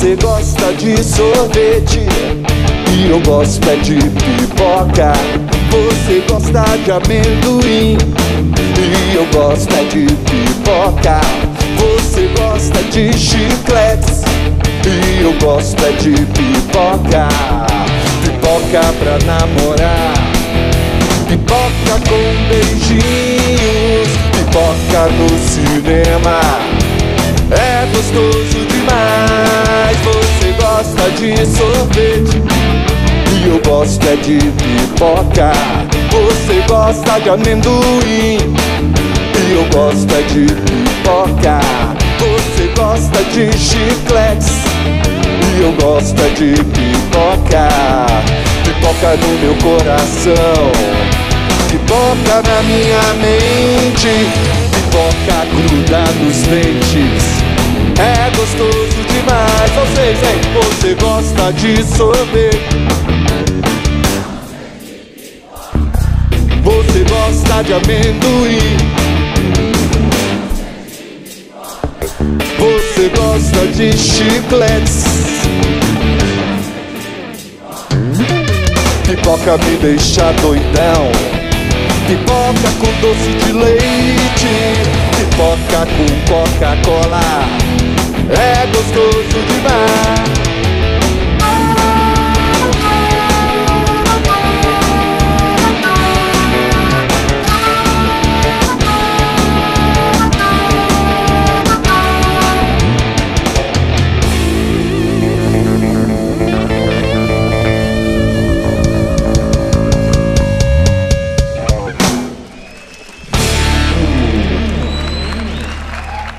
Você gosta de sorvete e eu gosto é de pipoca. Você gosta de amendoim e eu gosto é de pipoca. Você gosta de chicletes e eu gosto é de pipoca. Pipoca pra namorar, pipoca com beijinhos, pipoca no cinema, é gostoso demais. Você gosta de sorvete e eu gosto é de pipoca. Você gosta de amendoim e eu gosto é de pipoca. Você gosta de chicletes e eu gosto é de pipoca. Pipoca no meu coração, pipoca na minha mente, pipoca gruda nos dentes, é gostoso demais. Vocês, hein? Você gosta de sorvete, você gosta de amendoim, você gosta de chicletes. Pipoca me deixa doidão, pipoca com doce de leite, pipoca com Coca-Cola, é gostoso demais.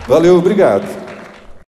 Valeu, obrigado.